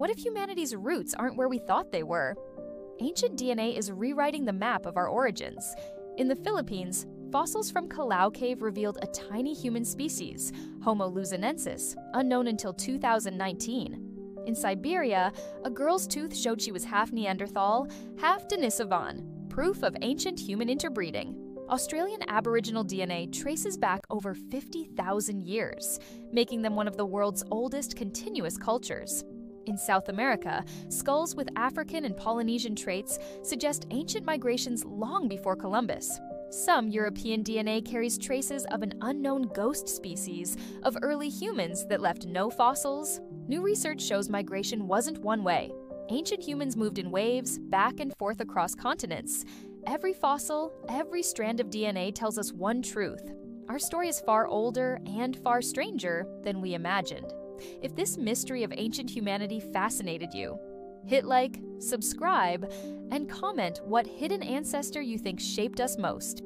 What if humanity's roots aren't where we thought they were? Ancient DNA is rewriting the map of our origins. In the Philippines, fossils from Callao Cave revealed a tiny human species, Homo luzonensis, unknown until 2019. In Siberia, a girl's tooth showed she was half Neanderthal, half Denisovan, proof of ancient human interbreeding. Australian Aboriginal DNA traces back over 50,000 years, making them one of the world's oldest continuous cultures. In South America, skulls with African and Polynesian traits suggest ancient migrations long before Columbus. Some European DNA carries traces of an unknown ghost species of early humans that left no fossils. New research shows migration wasn't one way. Ancient humans moved in waves, back and forth across continents. Every fossil, every strand of DNA tells us one truth. Our story is far older and far stranger than we imagined. If this mystery of ancient humanity fascinated you, hit like, subscribe, and comment what hidden ancestor you think shaped us most.